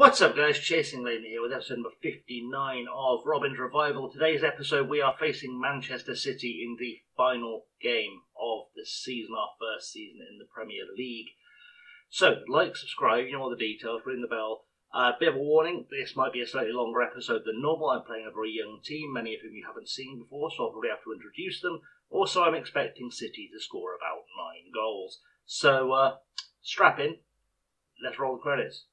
What's up guys, Chasing Lane here with episode number 59 of Robin's Revival. Today's episode we are facing Manchester City in the final game of the season, our first season in the Premier League. So, like, subscribe, you know all the details, ring the bell. A bit of a warning, this might be a slightly longer episode than normal. I'm playing a very young team, many of whom you haven't seen before, so I'll probably have to introduce them. Also, I'm expecting City to score about 9 goals. So, strap in, let's roll the credits.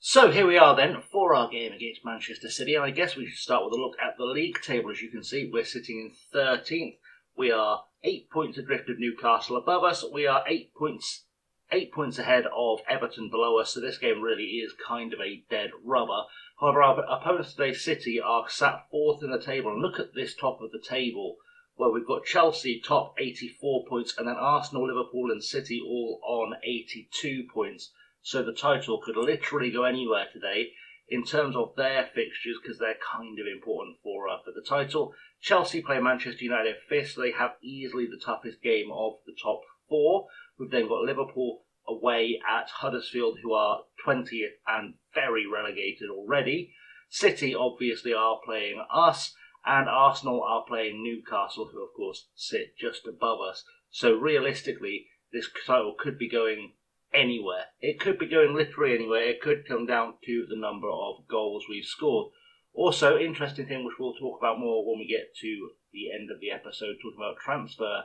So here we are then for our game against Manchester City, and I guess we should start with a look at the league table. As you can see, we're sitting in 13th. We are 8 points adrift of Newcastle above us. We are 8 points ahead of Everton below us, so this game really is kind of a dead rubber. However, our opponents today, City, are sat 4th in the table, and look at this top of the table where we've got Chelsea top 84 points, and then Arsenal, Liverpool and City all on 82 points. So the title could literally go anywhere today in terms of their fixtures, because they're kind of important for the title. Chelsea play Manchester United fifth, so they have easily the toughest game of the top 4. We've then got Liverpool away at Huddersfield, who are 20th and very relegated already. City obviously are playing us, and Arsenal are playing Newcastle, who of course sit just above us. So realistically, this title could be going anywhere. It could be going literally anywhere. It could come down to the number of goals we've scored. Also, interesting thing which we'll talk about more when we get to the end of the episode, talking about transfer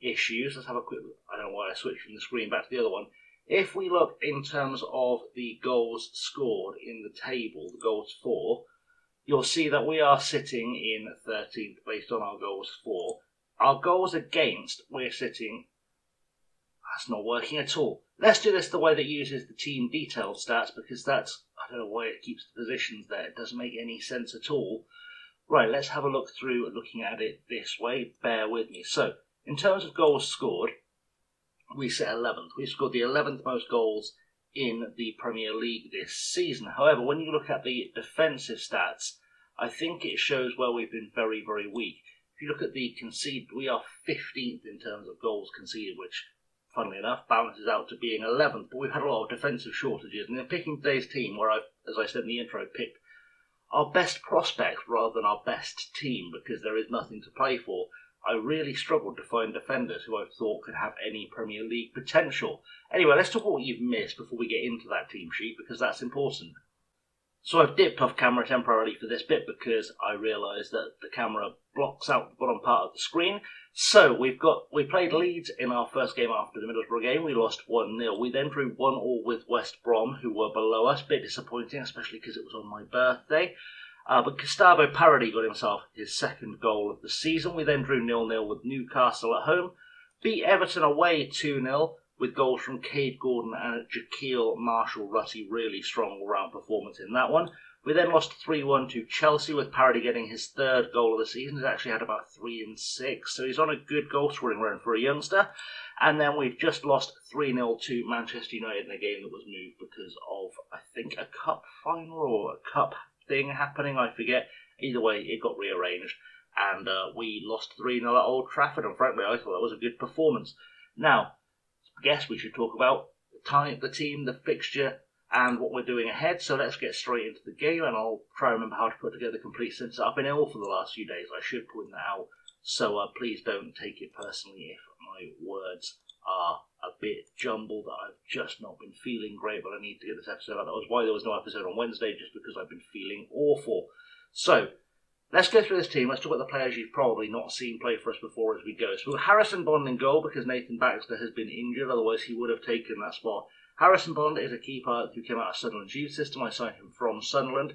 issues. Let's have a quick look. I don't know why I switched from the screen back to the other one. If we look in terms of the goals scored in the table, the goals for, you'll see that we are sitting in 13th based on our goals for. Our goals against, we're sitting... That's not working at all. Let's do this the way that uses the team detail stats, because that's, I don't know why it keeps the positions there. It doesn't make any sense at all. Right, let's have a look through looking at it this way. Bear with me. So, in terms of goals scored, we sit 11th. We've scored the 11th most goals in the Premier League this season. However, when you look at the defensive stats, I think it shows where we've been very, very weak. If you look at the conceded, we are 15th in terms of goals conceded, which... funnily enough, balances out to being 11th, but we've had a lot of defensive shortages. And in picking today's team, where I've, as I said in the intro, picked our best prospects rather than our best team, because there is nothing to play for, I really struggled to find defenders who I thought could have any Premier League potential. Anyway, let's talk about what you've missed before we get into that team sheet, because that's important. So I've dipped off camera temporarily for this bit, because I realised that the camera blocks out the bottom part of the screen. So we played Leeds in our first game after the Middlesbrough game. We lost 1-0. We then drew 1-1 with West Brom, who were below us. Bit disappointing, especially because it was on my birthday. But Gustavo Parodi got himself his second goal of the season. We then drew 0-0 with Newcastle at home. Beat Everton away 2-0 with goals from Cade Gordon and Jaquiel Marshall-Rutty. Really strong all-round performance in that one. We then lost 3-1 to Chelsea, with Parodi getting his third goal of the season. He's actually had about 3 and 6, so he's on a good goal-scoring run for a youngster. And then we've just lost 3-0 to Manchester United in a game that was moved because of, I think, a cup final or a cup thing happening, I forget. Either way, it got rearranged, and we lost 3-0 at Old Trafford, and frankly, I thought that was a good performance. Now, I guess we should talk about the team, the fixture, and what we're doing ahead. So let's get straight into the game, and I'll try and remember how to put together complete sentences. I've been ill for the last few days, I should point that out, so please don't take it personally if my words are a bit jumbled. I've just not been feeling great, but I need to get this episode out. That was why there was no episode on Wednesday, just because I've been feeling awful. So let's go through this team. Let's talk about the players you've probably not seen play for us before as we go. So we've got Harrison Bond in goal, because Nathan Baxter has been injured, otherwise he would have taken that spot. Harrison Bond is a keeper who came out of Sunderland's youth system. I signed him from Sunderland.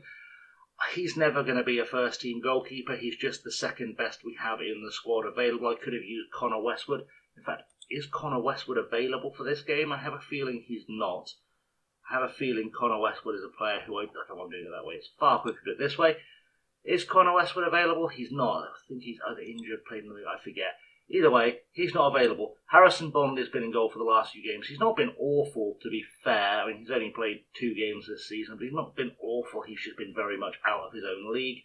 He's never going to be a first-team goalkeeper. He's just the second best we have in the squad available. I could have used Connor Westwood. In fact, is Connor Westwood available for this game? I have a feeling he's not. I have a feeling Connor Westwood is a player who won't. I don't want to do it that way. It's far quicker to do it this way. Is Connor Westwood available? He's not. I think he's either injured, played in the league, I forget. Either way, he's not available. Harrison Bond has been in goal for the last few games. He's not been awful, to be fair. I mean, he's only played 2 games this season, but he's not been awful. He's just been very much out of his own league.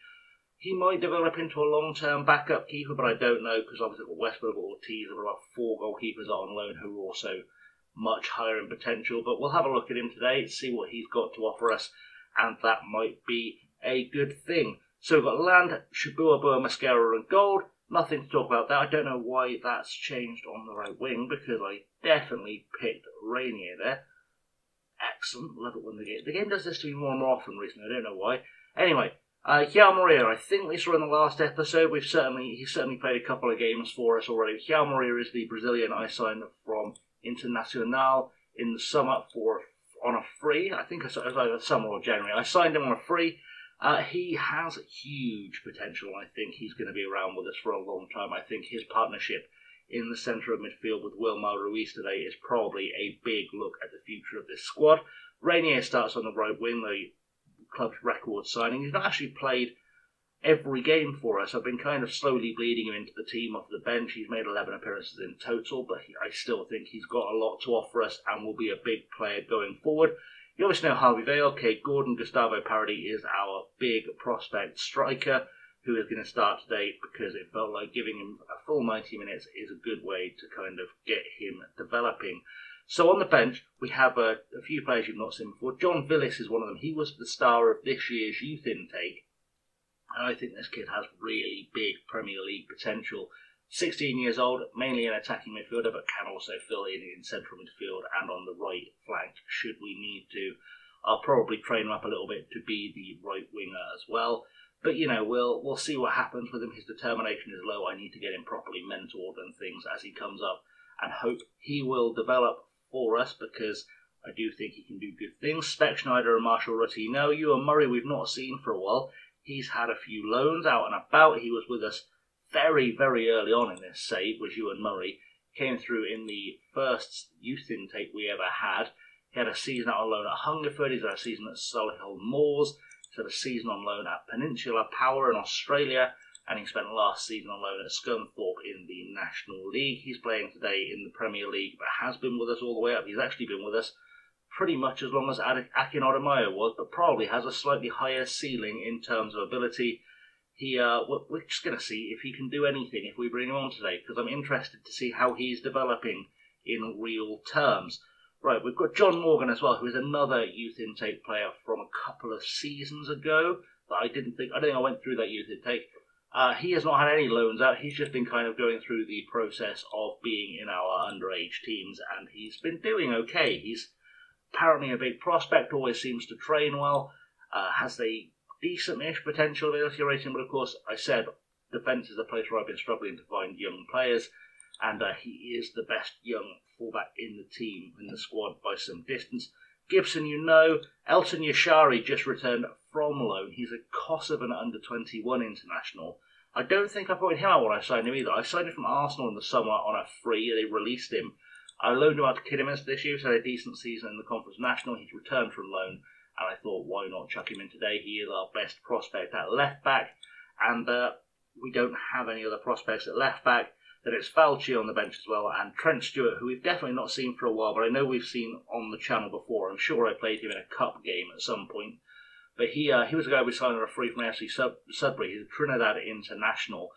He might develop into a long-term backup keeper, but I don't know, because obviously at West Brom or Ortiz, there are about 4 goalkeepers on loan who are also much higher in potential. But we'll have a look at him today, see what he's got to offer us, and that might be a good thing. So we've got Land Shibua Boa Mascara and Gold. Nothing to talk about that. I don't know why that's changed on the right wing, because I definitely picked Rainier there. Excellent. Love it when the game does this to me more and more often recently. I don't know why. Anyway, Hjálmar Maria, I think we saw in the last episode. He's certainly played a couple of games for us already. Hjálmar Maria is the Brazilian I signed from Internacional in the summer on a free. I think it was either summer or January. I signed him on a free. He has huge potential, and I think he's going to be around with us for a long time. I think his partnership in the centre of midfield with Wilmar Ruiz today is probably a big look at the future of this squad. Rainier starts on the right wing, the club's record signing. He's not actually played every game for us. I've been kind of slowly bleeding him into the team off the bench. He's made 11 appearances in total, but I still think he's got a lot to offer us and will be a big player going forward. You obviously know Harvey Vale, Cade Gordon. Gustavo Parodi is our big prospect striker who is going to start today, because it felt like giving him a full 90 minutes is a good way to kind of get him developing. So on the bench, we have a few players you've not seen before. John Villis is one of them. He was the star of this year's youth intake, and I think this kid has really big Premier League potential. 16 years old, mainly an attacking midfielder, but can also fill in central midfield and on the right flank should we need to. I'll probably train him up a little bit to be the right winger as well. But, you know, we'll see what happens with him. His determination is low. I need to get him properly mentored and things as he comes up, and hope he will develop for us, because I do think he can do good things. Speckschneider and Marshall-Rutty. No, Ewan Murray we've not seen for a while. He's had a few loans out and about. He was with us very, very early on in this save, was Ewan Murray. Came through in the first youth intake we ever had. He had a season out on loan at Hungerford. He's had a season at Solihull Moors. He's had a season on loan at Peninsula Power in Australia. And he spent last season on loan at Scunthorpe in the National League. He's playing today in the Premier League, but has been with us all the way up. He's actually been with us pretty much as long as Akin Odomayo was, but probably has a slightly higher ceiling in terms of ability. We're just going to see if he can do anything if we bring him on today, because I'm interested to see how he's developing in real terms. Right, we've got John Morgan as well, who is another youth intake player from a couple of seasons ago that I don't think I went through that youth intake. He has not had any loans out. He's just been kind of going through the process of being in our underage teams, and he's been doing okay. He's apparently a big prospect, always seems to train well, has the decent-ish potential ability rating, but of course, I said defence is a place where I've been struggling to find young players, and he is the best young fullback in the team, in the squad, by some distance. Gibson, you know, Elton Yashari just returned from loan. He's a Kosovan under-21 international. I don't think I pointed him out when I signed him either. I signed him from Arsenal in the summer on a free. They released him. I loaned him out to Kidderminster this year. He's had a decent season in the Conference National. He's returned from loan. And I thought, why not chuck him in today? He is our best prospect at left-back, and we don't have any other prospects at left-back. Then it's Falchi on the bench as well, and Trent Stewart, who we've definitely not seen for a while, but I know we've seen on the channel before. I'm sure I played him in a cup game at some point. But he was a guy we signed on a free from AFC Sudbury. He's a Trinidad international.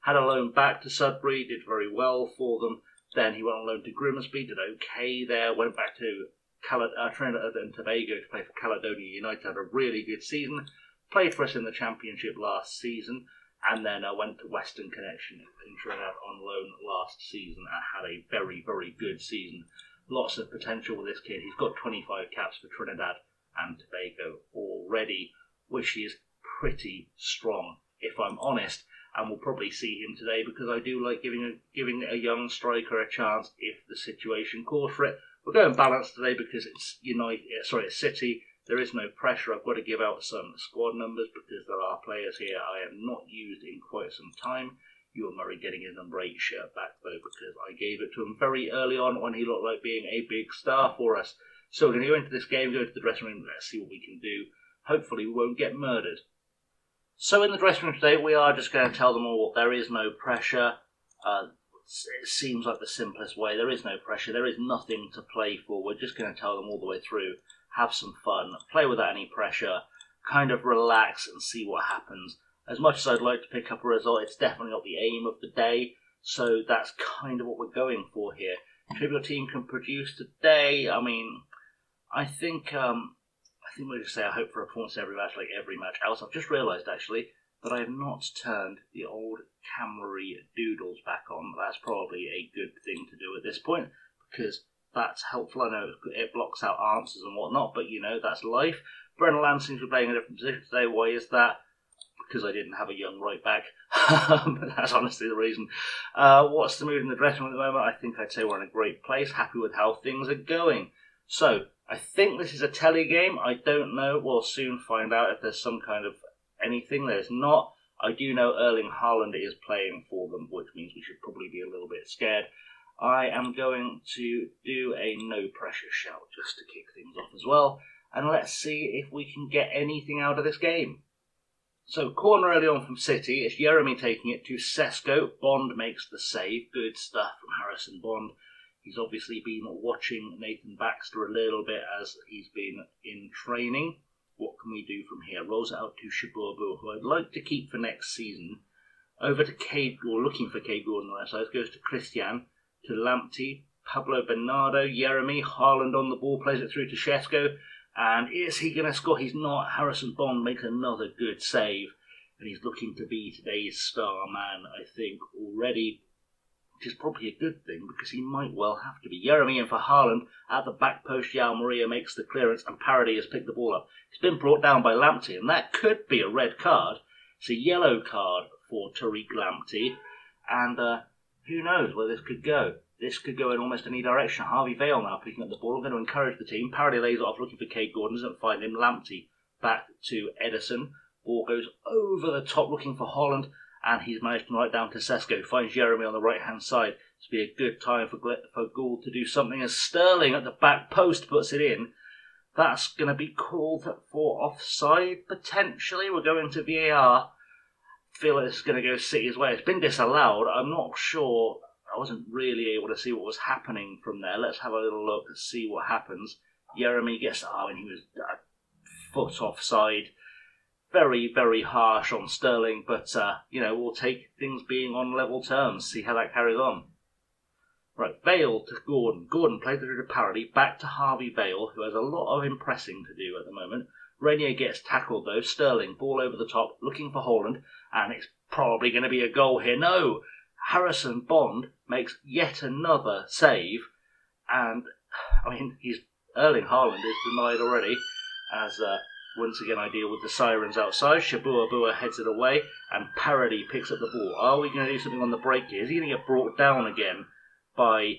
Had a loan back to Sudbury, did very well for them. Then he went on loan to Grimsby, did okay there, went back to Trinidad and Tobago to play for Caledonia United, had a really good season, played for us in the Championship last season, and then went to Western Connection in Trinidad on loan last season and had a very, very good season. Lots of potential with this kid. He's got 25 caps for Trinidad and Tobago already, which is pretty strong, if I'm honest, and we'll probably see him today, because I do like giving a young striker a chance if the situation calls for it. We're going balanced today because it's City. There is no pressure. I've got to give out some squad numbers because there are players here I have not used in quite some time. Ewan Murray getting his number 8 shirt back, though, because I gave it to him very early on when he looked like being a big star for us. So we're going to go into this game, go to the dressing room, let's see what we can do. Hopefully we won't get murdered. So in the dressing room today, we are just going to tell them all there is no pressure. It seems like the simplest way. There is no pressure. There is nothing to play for. We're just going to tell them all the way through. Have some fun. Play without any pressure. Kind of relax and see what happens. As much as I'd like to pick up a result, it's definitely not the aim of the day. So that's kind of what we're going for here. If your team can produce today, I mean, I think we'll just say I hope for a performance every match, like every match else. I've just realised, actually, that I have not turned the old camera doodles back on. That's probably a good thing to do at this point, because that's helpful. I know it blocks out answers and whatnot, but, you know, that's life. Brennan Land seems to be playing a different position today. Why is that? Because I didn't have a young right back. That's honestly the reason. What's the mood in the dressing room at the moment? I think I'd say we're in a great place, happy with how things are going. So, I think this is a telly game. I don't know. We'll soon find out if there's some kind of anything. There's not. I do know Erling Haaland is playing for them, which means we should probably be a little bit scared. I am going to do a no-pressure shout just to kick things off as well. And let's see if we can get anything out of this game. So, corner early on from City. It's Jeremy taking it to Sesko. Bond makes the save. Good stuff from Harrison Bond. He's obviously been watching Nathan Baxter a little bit as he's been in training. What can we do from here? Rolls it out to Shibua Boa, who I'd like to keep for next season. Over to Cade Gordon, looking for Cade Gordon on that side. Goes to Christian, to Lamptey, Pablo Bernardo, Jeremy, Haaland on the ball, plays it through to Sesko. And is he going to score? He's not. Harrison Bond makes another good save. And he's looking to be today's star man, I think, already. Which is probably a good thing, because he might well have to be. Jeremy in for Haaland at the back post. Hjálmar Maria makes the clearance, and Parodi has picked the ball up. It's been brought down by Lamptey, and that could be a red card. It's a yellow card for Tariq Lamptey, and who knows where this could go. This could go in almost any direction. Harvey Vale now picking up the ball. I'm going to encourage the team. Parodi lays it off, looking for Cade Gordon, doesn't find him. Lamptey back to Edison. Ball goes over the top, looking for Haaland. And he's managed to right down to Sesko. Finds Jeremy on the right-hand side. This will be a good time for Gould to do something. And Sterling at the back post puts it in. That's going to be called for offside, potentially. We're going to VAR. Feel it's going to go City's way. It's been disallowed. I'm not sure. I wasn't really able to see what was happening from there. Let's have a little look and see what happens. Jeremy gets... Oh, and he was a foot offside. Very, very harsh on Sterling, but, you know, we'll take things being on level terms, see how that carries on. Right, Vale to Gordon. Gordon plays through to Parodi, back to Harvey Vale, who has a lot of impressing to do at the moment. Rainier gets tackled, though. Sterling, ball over the top, looking for Haaland, and it's probably going to be a goal here. No! Harrison Bond makes yet another save, and, I mean, Erling Haaland is denied already, as... Once again, I deal with the sirens outside. Shibua Boa heads it away, and Parodi picks up the ball. Are we going to do something on the break here? Is he going to get brought down again by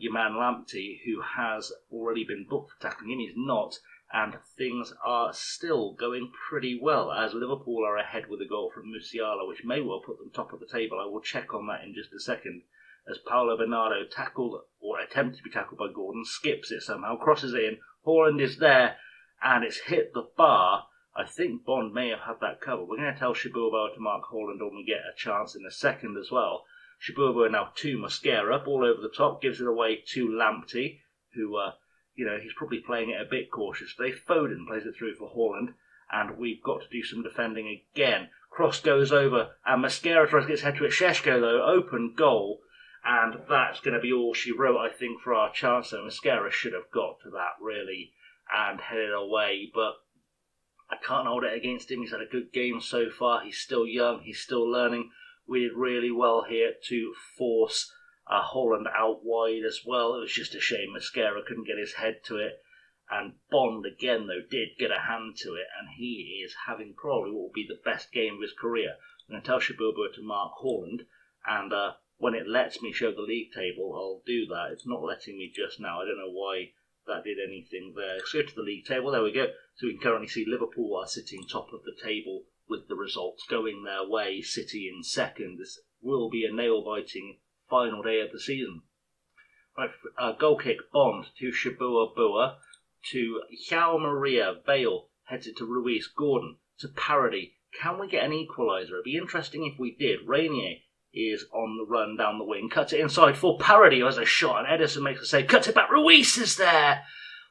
Yaman Lamptey, who has already been booked for tackling him? He's not, and things are still going pretty well, as Liverpool are ahead with a goal from Musiala, which may well put them top of the table. I will check on that in just a second, as Paolo Bernardo, tackled or attempted to be tackled by Gordon, skips it somehow, crosses it in. Haaland is there. And it's hit the bar. I think Bond may have had that cover. We're going to tell Shibua Boa to mark Haaland when we get a chance in a second as well. Shibua Boa now to Mascara, ball over the top, gives it away to Lamptey, who, you know, he's probably playing it a bit cautiously. Foden plays it through for Haaland, and we've got to do some defending again. Cross goes over, and Mascara tries to get his head to it. Sesko, though, open goal, and that's going to be all she wrote, I think, for our chance. So Mascara should have got to that, really, and headed away, but I can't hold it against him. He's had a good game so far. He's still young. He's still learning. We did really well here to force Haaland out wide as well. It was just a shame Mascara couldn't get his head to it. And Bond, again, though, did get a hand to it, and he is having probably what will be the best game of his career. I'm going to tell Shibua Boa to mark Haaland, and when it lets me show the league table, I'll do that. It's not letting me just now. I don't know why that did anything there. Let's go to the league table. There we go. So we can currently see Liverpool are sitting top of the table with the results going their way. City in second. This will be a nail-biting final day of the season. Right, goal kick, Bond to Shibua Boa. to Hjálmar Maria. Vale heads it to Ruiz. Gordon to Parodi. Can we get an equaliser? It'd be interesting if we did. Rainier is on the run down the wing. Cuts it inside for Parodi, who has a shot. And Edison makes a save. Cuts it back. Ruiz is there.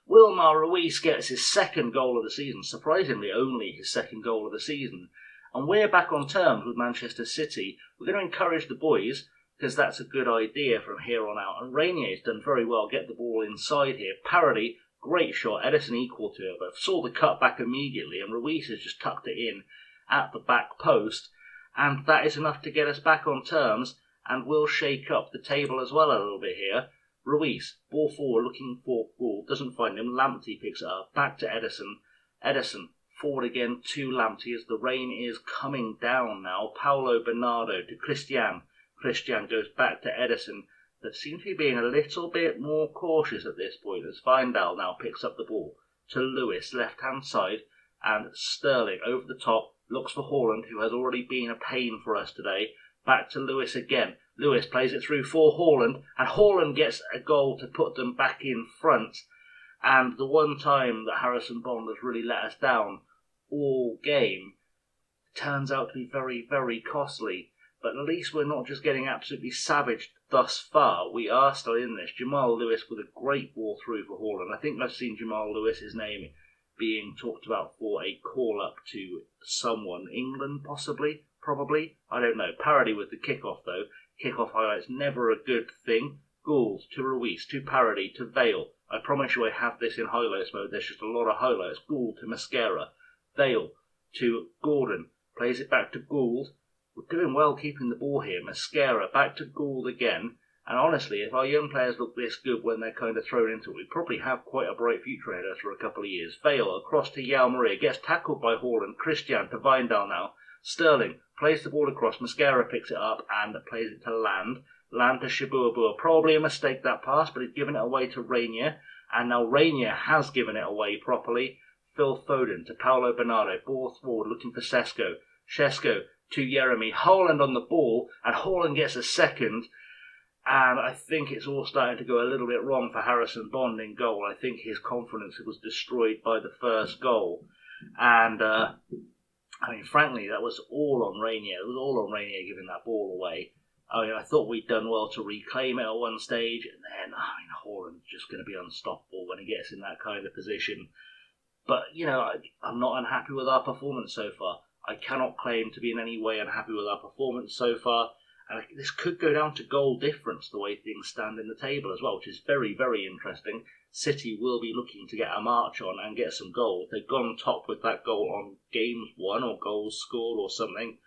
Wilmar Ruiz gets his second goal of the season. Surprisingly, only his second goal of the season. And we're back on terms with Manchester City. We're going to encourage the boys, because that's a good idea from here on out. And Rainier's done very well. Get the ball inside here. Parodi, great shot. Edison equal to it, but saw the cut back immediately. And Ruiz has just tucked it in at the back post. And that is enough to get us back on terms. And we'll shake up the table as well a little bit here. Ruiz, ball forward, looking for ball, doesn't find him. Lamptey picks it up, back to Edison. Edison, forward again to Lamptey as the rain is coming down now. Paulo Bernardo to Christian. Christian goes back to Edison. That seems to be being a little bit more cautious at this point as Vindal now picks up the ball to Lewis, left-hand side, and Sterling over the top. Looks for Haaland, who has already been a pain for us today. Back to Lewis again. Lewis plays it through for Haaland, and Haaland gets a goal to put them back in front. And the one time that Harrison Bond has really let us down all game turns out to be very, very costly. But at least we're not just getting absolutely savaged thus far. We are still in this. Jamal Lewis with a great ball through for Haaland. I think I've seen Jamal Lewis's name being talked about for a call-up to someone. England, possibly? Probably? I don't know. Parodi with the kick-off, though. Kick-off highlights, never a good thing. Goals to Ruiz, to Parodi, to Vale. I promise you I have this in highlights mode. There's just a lot of highlights. Gould to Mascara. Vale to Gordon. Plays it back to Gould. We're doing well keeping the ball here. Mascara back to Gould again. And honestly, if our young players look this good when they're kind of thrown into it, we probably have quite a bright future ahead of us for a couple of years. Vale across to Hjálmar Maria, gets tackled by Haaland. Christian to Vindal now. Sterling plays the ball across. Mascara picks it up and plays it to Land. Land to Shibua Boa. Probably a mistake that pass, but he's given it away to Rainier. And now Rainier has given it away properly. Phil Foden to Paulo Bernardo. Ball forward looking for Sesko. Sesko to Jeremy. Haaland on the ball, and Haaland gets a second. And I think it's all starting to go a little bit wrong for Harrison Bond in goal. I think his confidence was destroyed by the first goal. And, I mean, frankly, that was all on Rainier. It was all on Rainier giving that ball away. I mean, I thought we'd done well to reclaim it at one stage. And then, I mean, Haaland's just going to be unstoppable when he gets in that kind of position. But, you know, I'm not unhappy with our performance so far. I cannot claim to be in any way unhappy with our performance so far. And this could go down to goal difference, the way things stand in the table as well, which is very, very interesting. City will be looking to get a march on and get some goals. They've gone top with that goal on games won or goals scored or something.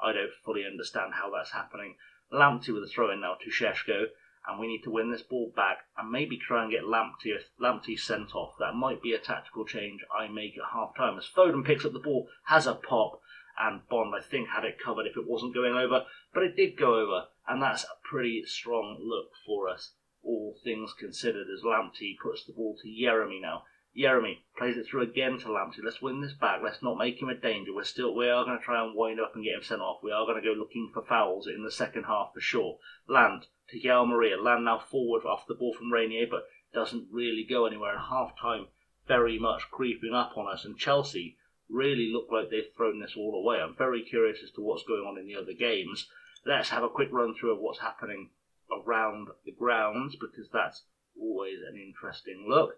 I don't fully understand how that's happening. Lamptey with a throw-in now to Sesko, and we need to win this ball back and maybe try and get Lamptey sent off. That might be a tactical change I make at half-time. As Foden picks up the ball, has a pop, and Bond, I think, had it covered if it wasn't going over. But it did go over, and that's a pretty strong look for us, all things considered, as Lamptey puts the ball to Jeremy now. Jeremy plays it through again to Lamptey. Let's win this back. Let's not make him a danger. We are going to try and wind up and get him sent off. We are going to go looking for fouls in the second half for sure. Land to Hjálmar Maria. Land now forward off the ball from Rainier, but doesn't really go anywhere. And half-time very much creeping up on us, and Chelsea really look like they've thrown this all away. I'm very curious as to what's going on in the other games. Let's have a quick run-through of what's happening around the grounds, because that's always an interesting look.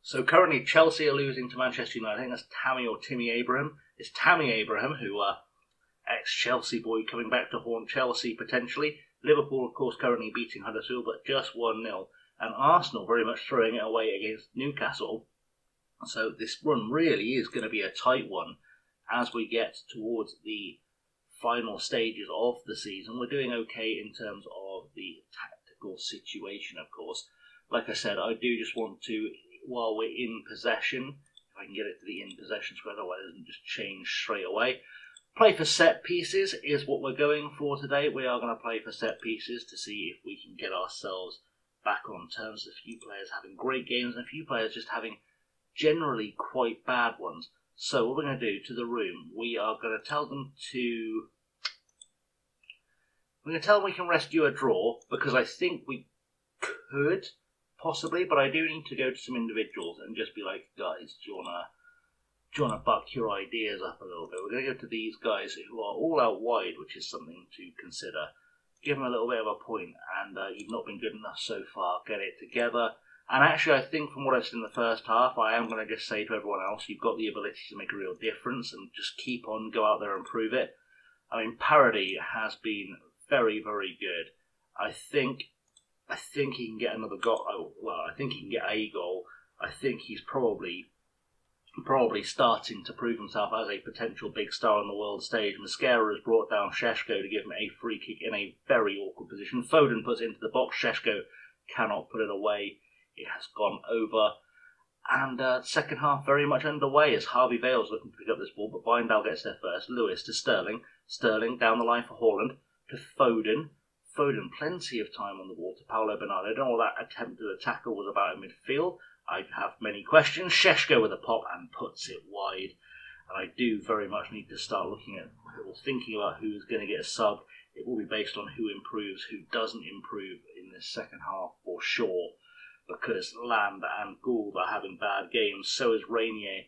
So currently Chelsea are losing to Manchester United. I think that's Tammy or Timmy Abraham. It's Tammy Abraham, who ex-Chelsea boy coming back to haunt Chelsea potentially. Liverpool, of course, currently beating Huddersfield, but just 1-0. And Arsenal very much throwing it away against Newcastle. So this run really is going to be a tight one as we get towards the final stages of the season. We're doing okay in terms of the tactical situation, of course. Like I said, I do just want to, while we're in possession, if I can get it to the in possession square, otherwise it doesn't just change straight away. Play for set pieces is what we're going for today. We are going to play for set pieces to see if we can get ourselves back on terms. A few players having great games and a few players just having generally quite bad ones. So what we're going to do to the room, we are going to tell them to... We're going to tell them we can rescue a draw, because I think we could possibly, but I do need to go to some individuals and just be like, guys, do you wanna buck your ideas up a little bit? We're going to go to these guys who are all out wide, which is something to consider. Give them a little bit of a point, and you've not been good enough so far. Get it together. And actually, I think from what I've seen in the first half, I am going to just say to everyone else, you've got the ability to make a real difference, and just keep on, go out there and prove it. I mean, Parodi has been very, very good. I think he can get another goal. Well, I think he can get a goal. I think he's probably starting to prove himself as a potential big star on the world stage. Mascara has brought down Sheshko to give him a free kick in a very awkward position. Foden puts it into the box. Sheshko cannot put it away. It has gone over. And second half very much underway as Harvey Vale's looking to pick up this ball, but Wijndal gets there first. Lewis to Sterling. Sterling down the line for Haaland to Foden. Foden, plenty of time on the ball to Paolo Bernardo. I don't know what that attempt at a tackle was about in midfield. I have many questions. Sheshko with a pop and puts it wide. And I do very much need to start looking at or thinking about who's going to get a sub. It will be based on who improves, who doesn't improve in this second half for sure. Because Land and Gould are having bad games. So is Rainier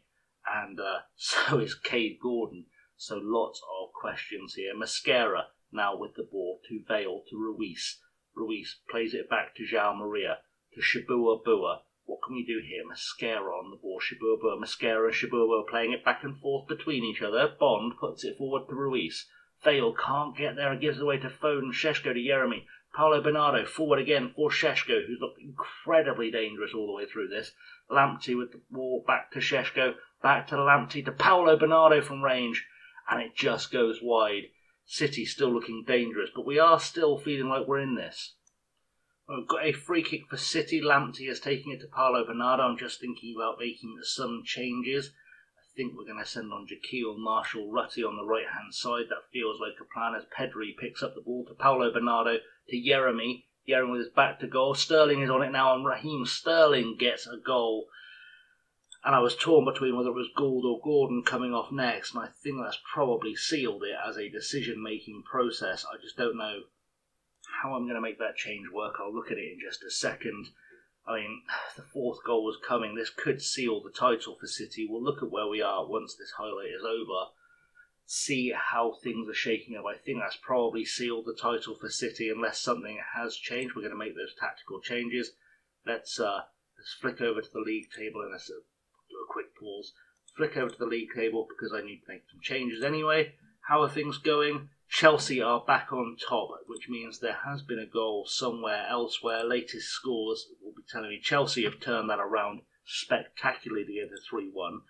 and so is Cade Gordon. So lots of questions here. Mascara now with the ball to Vale to Ruiz. Ruiz plays it back to Hjálmar Maria to Shibua Boa. What can we do here? Mascara on the ball. Shibua Boa, Mascara and Shibua Boa playing it back and forth between each other. Bond puts it forward to Ruiz. Vale can't get there and gives it away to Foden. Sheshko to Jeremy. Paolo Bernardo forward again for Sheshko, who's looked incredibly dangerous all the way through this. Lamptey with the ball back to Sheshko. Back to Lamptey to Paolo Bernardo from range. And it just goes wide. City still looking dangerous, but we are still feeling like we're in this. We've got a free kick for City. Lamptey is taking it to Paolo Bernardo. I'm just thinking about making some changes. I think we're going to send on Jaquiel Marshall-Rutty on the right-hand side. That feels like a plan as Pedri picks up the ball to Paolo Bernardo to Jeremy. Jeremy with his back to goal. Sterling is on it now, and Raheem Sterling gets a goal. And I was torn between whether it was Gould or Gordon coming off next, and I think that's probably sealed it as a decision-making process. I just don't know how I'm going to make that change work. I'll look at it in just a second. I mean, the fourth goal was coming. This could seal the title for City. We'll look at where we are once this highlight is over, see how things are shaking up. I think that's probably sealed the title for City unless something has changed. We're going to make those tactical changes. Let's flick over to the league table and let's do a quick pause. Flick over to the league table because I need to make some changes anyway. How are things going? Chelsea are back on top, which means there has been a goal somewhere elsewhere. Latest scores will be telling me Chelsea have turned that around spectacularly to get the 3-1.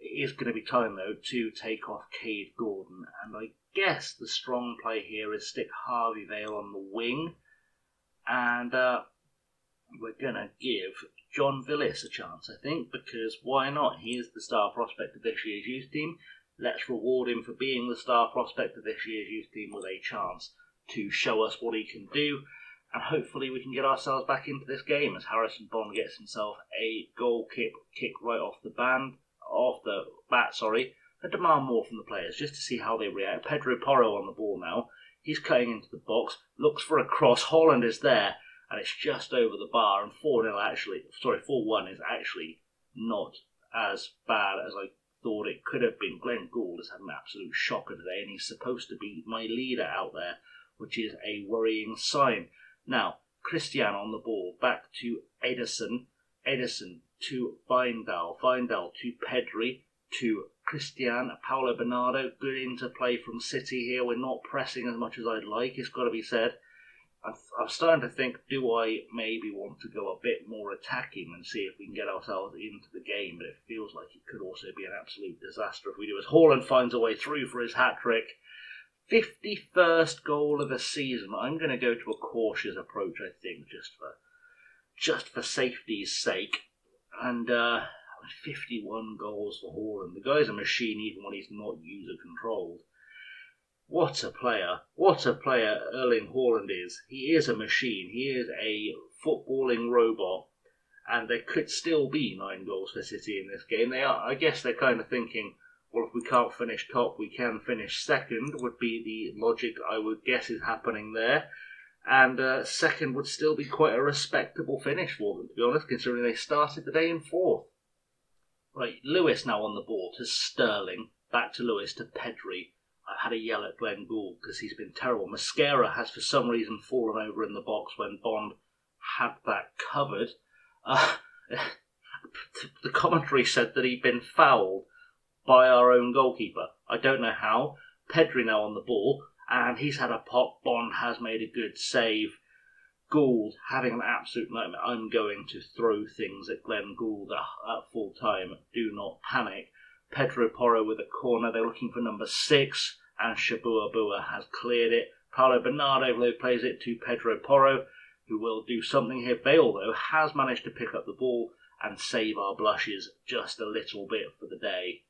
It is going to be time, though, to take off Cade Gordon. And I guess the strong play here is stick Harvey Vale on the wing. And we're going to give John Villis a chance, I think, because why not? He is the star prospect of this year's youth team. Let's reward him for being the star prospect of this year's youth team with a chance to show us what he can do. And hopefully we can get ourselves back into this game as Harrison Bond gets himself a goal kick right off the band. off the bat, and demand more from the players just to see how they react. Pedro Porro on the ball now. He's cutting into the box, looks for a cross. Haaland is there, and it's just over the bar. And 4-1 is actually not as bad as I thought it could have been. Glenn Gould has had an absolute shocker today, and he's supposed to be my leader out there, which is a worrying sign. Now, Cristiano on the ball, back to Ederson. Ederson to Wijndal, Wijndal to Pedri, to Christian, Paolo Bernardo. Good interplay from City here. We're not pressing as much as I'd like, it's got to be said. I'm starting to think, do I maybe want to go a bit more attacking and see if we can get ourselves into the game? But it feels like it could also be an absolute disaster if we do, as Haaland finds a way through for his hat-trick. 51st goal of the season. I'm going to go to a cautious approach, I think, just for safety's sake. And 51 goals for Haaland. The guy's a machine even when he's not user-controlled. What a player. What a player Erling Haaland is. He is a machine. He is a footballing robot. And there could still be 9 goals for City in this game. They are. I guess they're kind of thinking, well, if we can't finish top, we can finish second, would be the logic I would guess is happening there. And second would still be quite a respectable finish for them, to be honest, considering they started the day in fourth. Right, Lewis now on the ball to Sterling, back to Lewis to Pedri. I've had a yell at Glenn Gould because he's been terrible. Mascara has for some reason fallen over in the box when Bond had that covered. The commentary said that he'd been fouled by our own goalkeeper. I don't know how. Pedri now on the ball. And he's had a pop. Bond has made a good save. Gould having an absolute nightmare. I'm going to throw things at Glenn Gould at full time. Do not panic. Pedro Porro with a corner. They're looking for number 6. And Shibua Boa has cleared it. Paolo Bernardo though plays it to Pedro Porro, who will do something here. Bale though has managed to pick up the ball and save our blushes just a little bit for the day.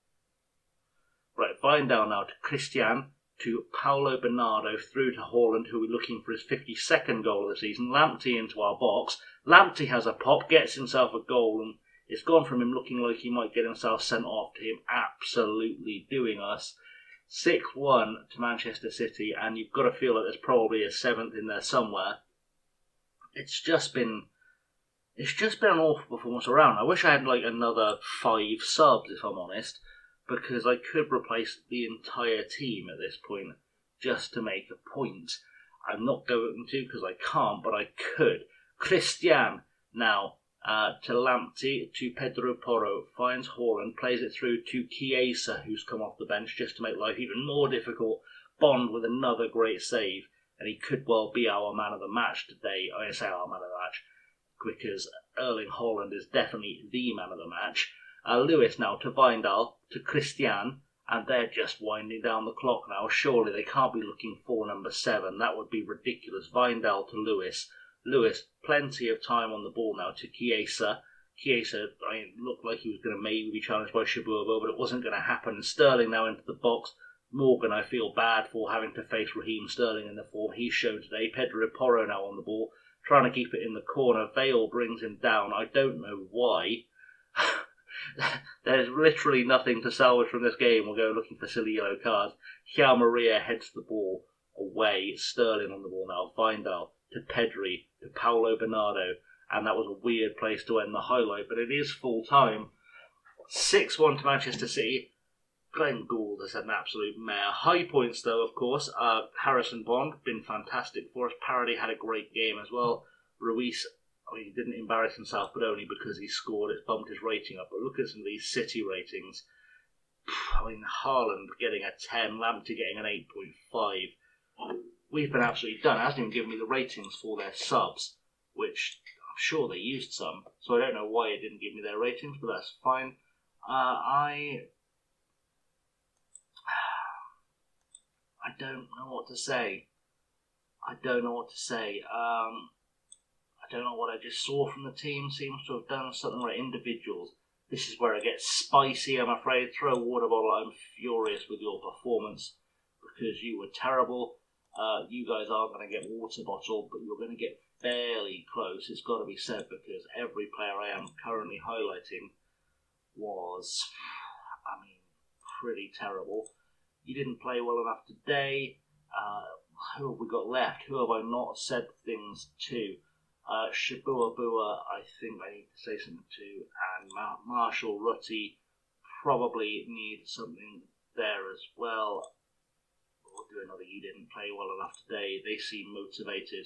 Right, Wijndal now to Christian, to Paolo Bernardo, through to Haaland, who will be looking for his 52nd goal of the season. Lamptey into our box. Lamptey has a pop, gets himself a goal, and it's gone from him looking like he might get himself sent off to him absolutely doing us. 6-1 to Manchester City, and you've got to feel that there's probably a 7th in there somewhere. It's just been an awful performance around. I wish I had like another 5 subs, if I'm honest, because I could replace the entire team at this point just to make a point. I'm not going to because I can't, but I could. Christian now to Lamptey, to Pedro Porro, finds Haaland, plays it through to Chiesa, who's come off the bench just to make life even more difficult. Bond with another great save, and he could well be our man of the match today. I say our man of the match because Erling Haaland is definitely the man of the match. Lewis now to Wijndal, to Christian, and they're just winding down the clock now. Surely they can't be looking for number 7. That would be ridiculous. Wijndal to Lewis. Lewis, plenty of time on the ball now to Chiesa. Chiesa, it looked like he was going to maybe be challenged by Shibura, but it wasn't going to happen. Sterling now into the box. Morgan, I feel bad for having to face Raheem Sterling in the form he's shown today. Pedro Porro now on the ball, trying to keep it in the corner. Vale brings him down. I don't know why. There's literally nothing to salvage from this game. We'll go looking for silly yellow cards. Hjálmar Maria heads the ball away. Sterling on the ball now. Wijndal to Pedri, to Paolo Bernardo. And that was a weird place to end the highlight, but it is full time. 6-1 to Manchester City. Glenn Gould has had an absolute mare. High points though, of course. Harrison Bond, been fantastic for us. Parodi had a great game as well. Ruiz, he didn't embarrass himself, but only because he scored. It's bumped his rating up. But look at some of these City ratings. Haaland getting a 10, Lamptey getting an 8.5. We've been absolutely done. It hasn't even given me the ratings for their subs, which I'm sure they used some. So I don't know why it didn't give me their ratings, but that's fine. I don't know what to say. I don't know what I just saw from the team. Seems to have done something like individuals. This is where it gets spicy, I'm afraid. Throw a water bottle. I'm furious with your performance because you were terrible. You guys aren't going to get water bottle, but you're going to get fairly close. It's got to be said because every player I am currently highlighting was, pretty terrible. You didn't play well enough today. Who have we got left? Who have I not said things to? Shibua Boa, I think I need to say something to, and Marshall-Rutty probably needs something there as well. We'll do another you didn't play well enough today. They seem motivated.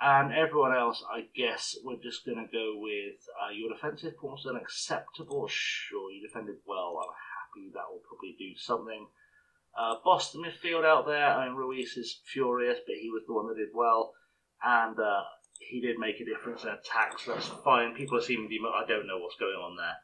And everyone else, I guess, we're just going to go with your defensive performance was unacceptable. Sure, you defended well. I'm happy that will probably do something. Boston midfield out there. Ruiz is furious, but he was the one that did well. And he did make a difference in attacks, so that's fine. People are seeming to be... I don't know what's going on there.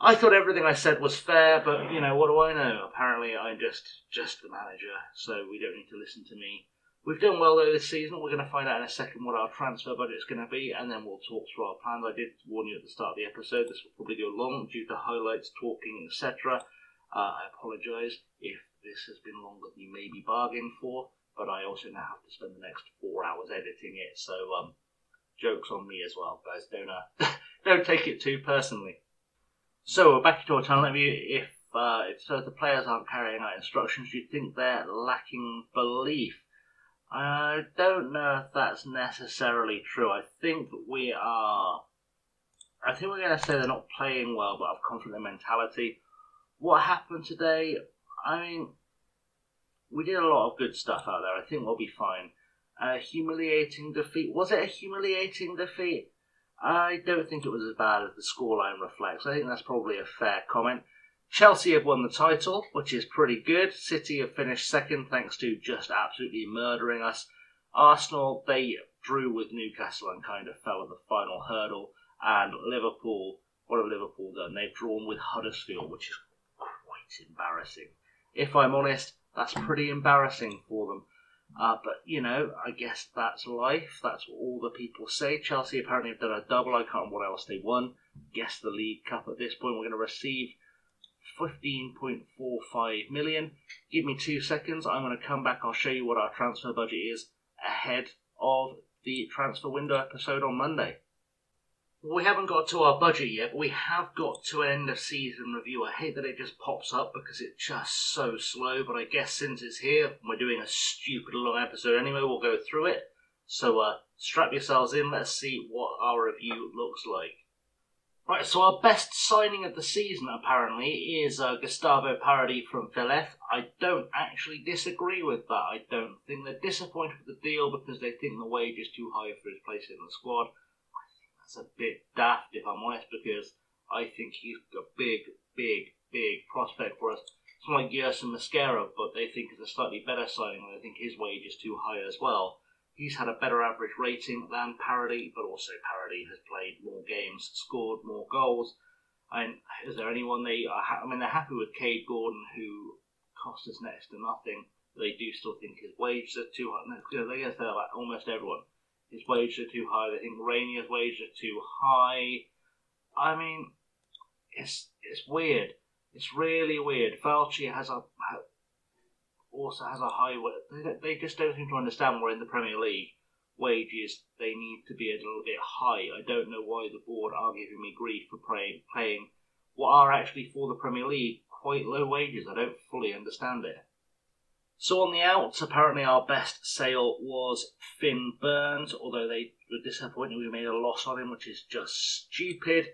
I thought everything I said was fair, but, you know, what do I know? Apparently, I'm just the manager, so we don't need to listen to me. We've done well, though, this season. We're going to find out in a second what our transfer budget's going to be, and then we'll talk through our plans. I did warn you at the start of the episode, this will probably go long due to highlights, talking, etc. I apologise if this has been longer than you maybe bargained for. But I also now have to spend the next 4 hours editing it, so joke's on me as well, guys. Don't take it too personally. So we're back to our talent review. If the players aren't carrying out instructions, do you think they're lacking belief? I don't know if that's necessarily true. I think we're going to say they're not playing well, but I've come from their mentality. What happened today? I mean, we did a lot of good stuff out there. I think we'll be fine. Humiliating defeat. Was it a humiliating defeat? I don't think it was as bad as the scoreline reflects. I think that's probably a fair comment. Chelsea have won the title, which is pretty good. City have finished second, thanks to just absolutely murdering us. Arsenal, they drew with Newcastle and kind of fell at the final hurdle. And Liverpool, what have Liverpool done? They've drawn with Huddersfield, which is quite embarrassing. If I'm honest, that's pretty embarrassing for them. But, you know, I guess that's life. That's what all the people say. Chelsea apparently have done a double. I can't remember what else they won. Guess the League Cup at this point. We're going to receive 15.45 million. Give me 2 seconds. I'm going to come back. I'll show you what our transfer budget is ahead of the transfer window episode on Monday. We haven't got to our budget yet, but we have got to an end-of-season review. I hate that it just pops up because it's just so slow, but I guess since it's here, and we're doing a stupid long episode anyway, we'll go through it. So strap yourselves in, let's see what our review looks like. Right, so our best signing of the season, apparently, is Gustavo Parodi from Villas. I don't actually disagree with that. I don't think they're disappointed with the deal because they think the wage is too high for his place in the squad. A bit daft, if I'm honest, because I think he's a big prospect for us. It's like Hjálmar Maria, but they think it's a slightly better signing, and they think his wage is too high as well. He's had a better average rating than Parodi, but also Parodi has played more games, scored more goals. And is there anyone they are they're happy with Cade Gordon, who cost us next to nothing. They do still think his wages are too high. I guess they're like almost everyone. His wages are too high. They think Rainier's wages are too high. I mean, it's weird. It's really weird. Falchi also has a high wage. They just don't seem to understand we're in the Premier League. Wages, they need to be a little bit high. I don't know why the board are giving me grief for paying what are actually for the Premier League quite low wages. I don't fully understand it. So on the outs, apparently our best sale was Finn Burns, although they were disappointed we made a loss on him, which is just stupid.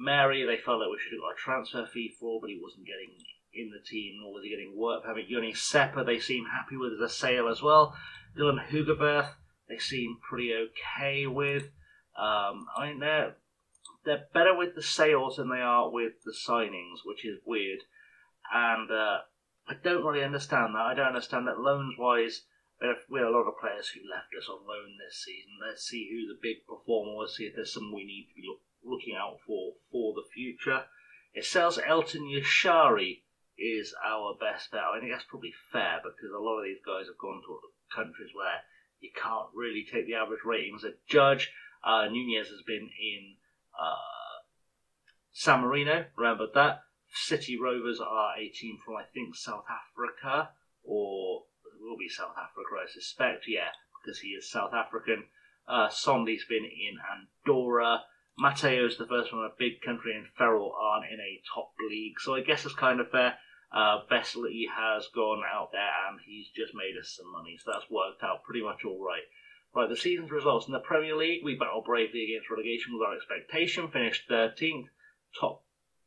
Mary, they felt like we should have got a transfer fee for, but he wasn't getting in the team, nor was he getting work. I mean, Yoni Seppa, they seem happy with the sale as well. Dylan Hoogerberth, they seem pretty okay with. I mean, they're better with the sales than they are with the signings, which is weird. And I don't really understand that. I don't understand that loans-wise, we had a lot of players who left us on loan this season. Let's see who the big performer was, see if there's someone we need to be looking out for the future. It sells Elton Yashari is our best bet. I think that's probably fair because a lot of these guys have gone to countries where you can't really take the average rating as a judge. Nunez has been in San Marino, remember that. City Rovers are a team from, I think, South Africa, or it will be South Africa, I suspect, yeah, because he is South African. Sondi's been in Andorra. Mateo's the first one in a big country, and Ferrell aren't in a top league. So I guess it's kind of fair. Bestley has gone out there, and he's just made us some money, so that's worked out pretty much all right. Right, the season's results. In the Premier League, we battled bravely against relegation with our expectation, finished 13th, top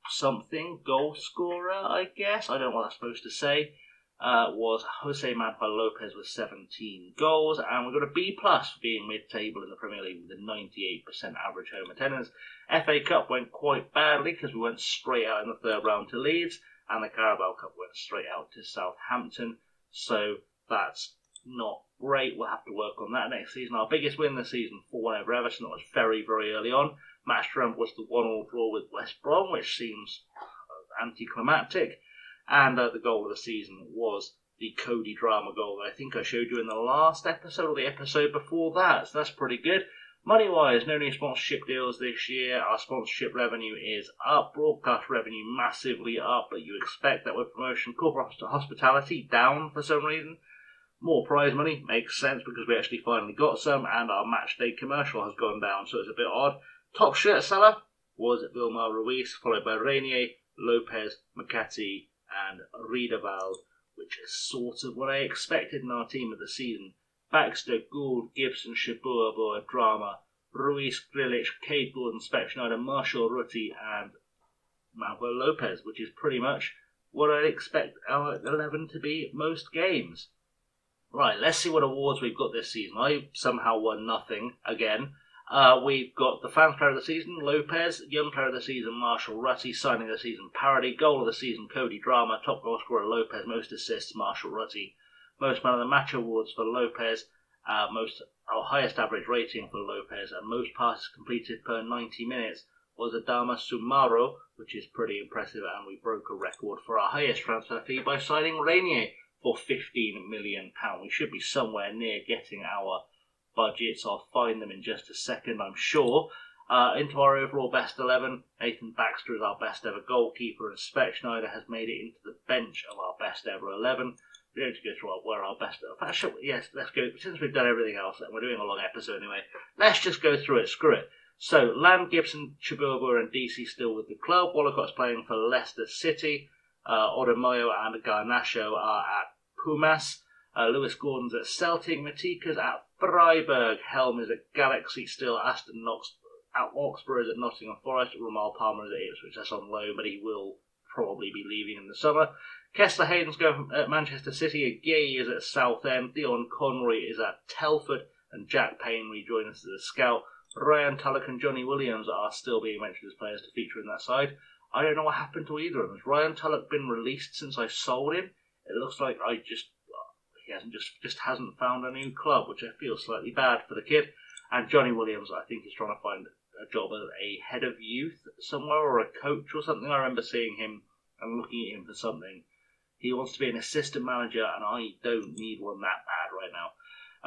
something goal scorer, I guess. I don't know what that's supposed to say. Was Jose Manuel Lopez with 17 goals, and we got a B plus for being mid-table in the Premier League with a 98% average home attendance. FA Cup went quite badly because we went straight out in the third round to Leeds, and the Carabao Cup went straight out to Southampton. So that's not great. We'll have to work on that next season. Our biggest win this season, 4-1 over Everton. That was very early on. Match to remember was the 1-1 draw with West Brom, which seems anticlimactic. And the goal of the season was the Cody Drama goal that I think I showed you in the last episode or the episode before that. So that's pretty good. Money-wise, no new sponsorship deals this year. Our sponsorship revenue is up. Broadcast revenue massively up, but you expect that with promotion. Corporate hospitality down for some reason. More prize money makes sense because we actually finally got some, and our match day commercial has gone down, so it's a bit odd. Top shirt seller was Wilmar Ruiz, followed by Rainier, Lopez, McCarthy, and Riederwald, which is sort of what I expected in our team of the season. Baxter, Gould, Gibson, Shibua Boa, Drama, Ruiz, Grealish, Cade Gordon, Speckschneider, Marshall-Rutty and Manuel Lopez, which is pretty much what I'd expect our 11 to be most games. Right, let's see what awards we've got this season. I somehow won nothing again. We've got the Fans Player of the Season, Lopez, Young Player of the Season, Marshall-Rutty, Signing of the Season, Parody, Goal of the Season, Cody Drama, Top Goal Scorer, Lopez, Most Assists, Marshall-Rutty, Most Man of the Match awards for Lopez, highest average rating for Lopez, and most passes completed per 90 minutes was Adama Sumaro, which is pretty impressive, and we broke a record for our highest transfer fee by signing Rainier for £15 million. We should be somewhere near getting our budgets. I'll find them in just a second, I'm sure. Into our overall best 11, Nathan Baxter is our best ever goalkeeper, and Speckschneider has made it into the bench of our best ever 11. We don't have to go through where our best... Yes, let's go... Since we've done everything else, and we're doing a long episode anyway, let's just go through it. Screw it. So, Lamb, Gibson, Chibuabur and DC still with the club. Walcott's playing for Leicester City. Odomayo and Garnacho are at Pumas. Lewis Gordon's at Celtic. Matika's at Freiburg. Helm is at Galaxy still. Aston Knox at Oxford is at Nottingham Forest. Ramal Palmer is at Ipswich. That's on loan, but he will probably be leaving in the summer. Kessler Hayden's going at Manchester City. Aguirre is at Southend. Dion Conroy is at Telford. And Jack Payne rejoined us as a scout. Ryan Tulloch and Johnny Williams are still being mentioned as players to feature in that side. I don't know what happened to either of them. Has Ryan Tulloch been released since I sold him? It looks like he hasn't found a new club, which I feel slightly bad for the kid. And Johnny Williams, I think, is trying to find a job as a head of youth somewhere or a coach or something. I remember seeing him and looking at him for something. He wants to be an assistant manager, and I don't need one that bad right now.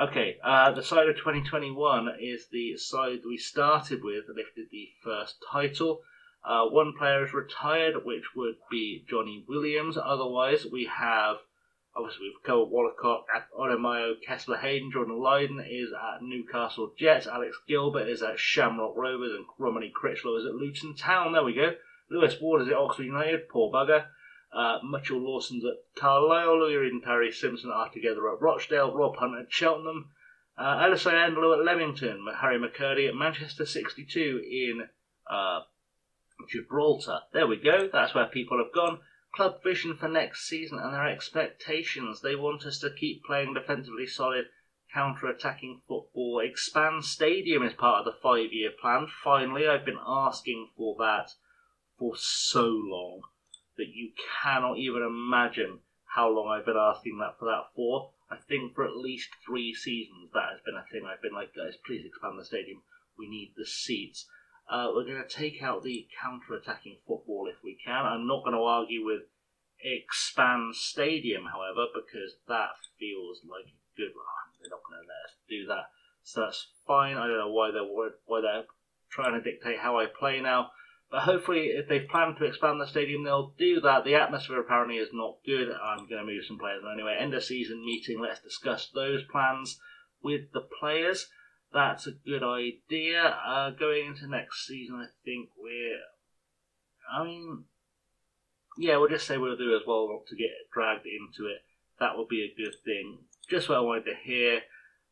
Okay, the side of 2021 is the side we started with, lifted the first title. One player is retired, which would be Johnny Williams. Otherwise, we have, obviously, we've covered Walcott at Odomayo, Kessler Hayden. Jordan Lydon is at Newcastle Jets. Alex Gilbert is at Shamrock Rovers. And Romany Critchlow is at Luton Town. There we go. Lewis Ward is at Oxford United. Poor bugger. Mitchell Lawson's at Carlisle, Louis Reed and Perry Simpson are together at Rochdale, Rob Hunt at Cheltenham, Alisson Enlow at Leamington, Harry McCurdy at Manchester 62 in Gibraltar. There we go, that's where people have gone. Club vision for next season and their expectations. They want us to keep playing defensively solid, counter-attacking football, expand stadium is part of the 5-year plan. Finally, I've been asking for that for so long that you cannot even imagine how long I've been asking that for that for. I think for at least 3 seasons that has been a thing. I've been like, guys, please expand the stadium. We need the seats. We're going to take out the counter-attacking football if we can. I'm not going to argue with expand stadium, however, because that feels like a good one. They're not going to let us do that. So that's fine. I don't know why they're trying to dictate how I play now. But hopefully, if they've planned to expand the stadium, they'll do that. The atmosphere apparently is not good. I'm going to move some players anyway. End of season meeting, let's discuss those plans with the players. That's a good idea. Going into next season, I think we'll just say we'll do as well not to get dragged into it. That would be a good thing. Just what I wanted to hear.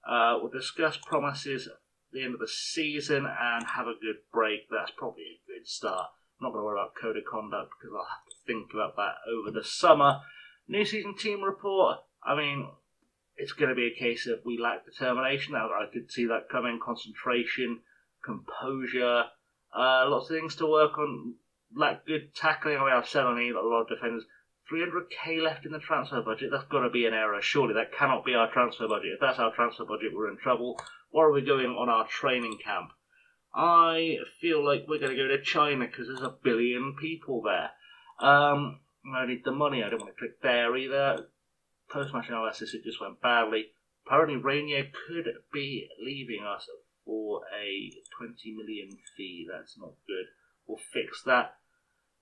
We'll discuss promises at the end of the season and have a good break. That's probably it. Start. I'm not going to worry about code of conduct because I'll have to think about that over the summer. New season team report. I mean, it's going to be a case of we lack determination. I could see that coming. Concentration, composure, lots of things to work on. Lack good tackling. I mean, I've said I need a lot of defenders. 300k left in the transfer budget. That's got to be an error. Surely that cannot be our transfer budget. If that's our transfer budget, we're in trouble. What are we doing on our training camp? I feel like we're going to go to China because there's 1 billion people there. I need the money. I don't want to click there either. Post-match analysis, it just went badly. Apparently, Rainier could be leaving us for a £20 million fee. That's not good. We'll fix that.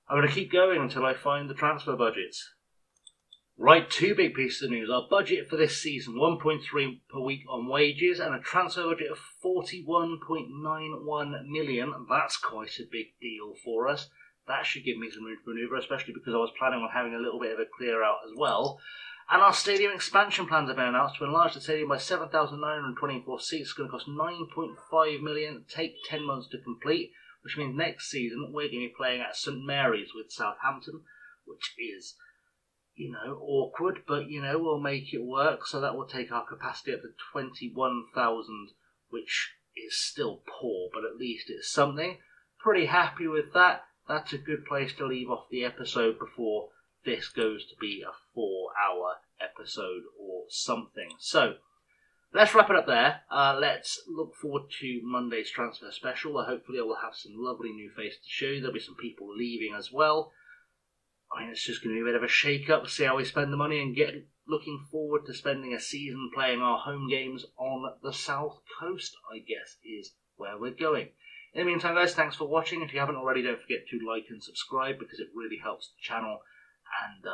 I'm going to keep going until I find the transfer budgets. Right, 2 big pieces of news. Our budget for this season, 1.3 per week on wages and a transfer budget of 41.91 million. That's quite a big deal for us. That should give me some room to manoeuvre, especially because I was planning on having a little bit of a clear out as well. And our stadium expansion plans have been announced to enlarge the stadium by 7,924 seats. It's going to cost £9.5 million, take 10 months to complete, which means next season we're going to be playing at St Mary's with Southampton, which is, you know, awkward, but, you know, we'll make it work. So that will take our capacity up to 21,000, which is still poor, but at least it's something. Pretty happy with that. That's a good place to leave off the episode before this goes to be a 4-hour episode or something. So let's wrap it up there. Let's look forward to Monday's transfer special, where hopefully I will have some lovely new faces to show you. There'll be some people leaving as well. I mean, it's just going to be a bit of a shake-up, see how we spend the money, and get looking forward to spending a season playing our home games on the South Coast, I guess, is where we're going. In the meantime, guys, thanks for watching. If you haven't already, don't forget to like and subscribe, because it really helps the channel. And,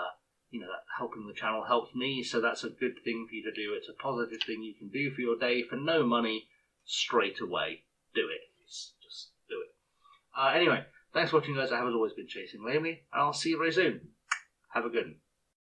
you know, helping the channel helps me, so that's a good thing for you to do. It's a positive thing you can do for your day for no money straight away. Do it. Just do it. Anyway, thanks for watching, guys. I have, as always, been Chasing Lane, and I'll see you very soon. Have a good one.